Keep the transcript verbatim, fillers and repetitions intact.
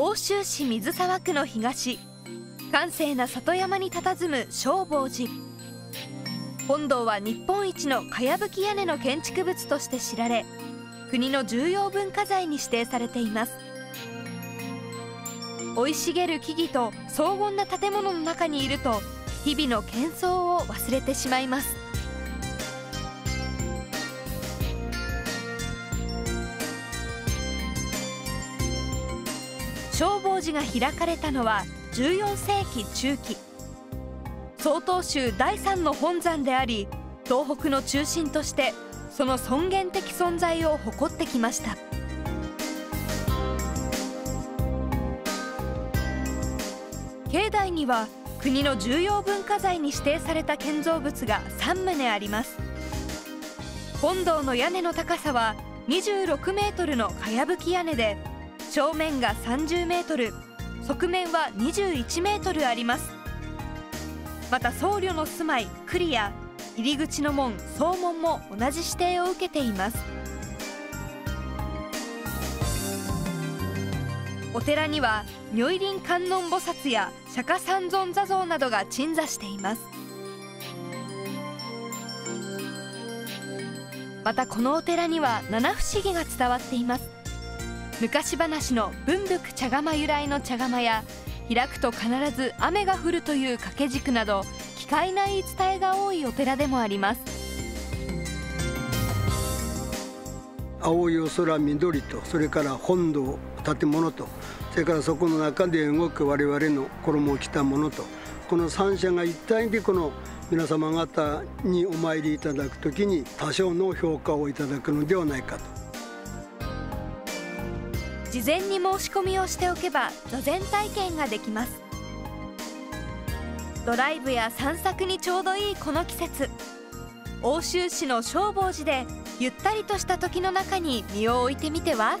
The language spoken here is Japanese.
奥州市水沢区の東、閑静な里山に佇む勝房寺。本堂は日本一のかやぶき屋根の建築物として知られ、国の重要文化財に指定されています。生い茂る木々と荘厳な建物の中にいると、日々の喧騒を忘れてしまいます。勝房寺が開かれたのはじゅうよんせいきちゅうき、曹洞宗だいさんの本山であり、東北の中心としてその尊厳的存在を誇ってきました。境内には国の重要文化財に指定された建造物がさんとうあります。本堂の屋根の高さはにじゅうろくメートルのかやぶき屋根で、正面がさんじゅうメートル、側面はにじゅういちメートルあります。また僧侶の住まい庫や入り口の門総門も同じ指定を受けています。お寺には如意輪観音菩薩や釈迦三尊座像などが鎮座しています。またこのお寺には七不思議が伝わっています。昔話の文福茶釜由来の茶釜や、開くと必ず雨が降るという掛け軸など、奇怪な言い伝えが多いお寺でもあります。青いお空、緑と、それから本堂、建物と、それからそこの中で動く我々の衣を着たものと、この三者が一体でこの皆様方にお参りいただくときに多少の評価をいただくのではないかと。事前に申し込みをしておけば座禅体験ができます。ドライブや散策にちょうどいいこの季節、奥州市の勝房寺でゆったりとした時の中に身を置いてみては？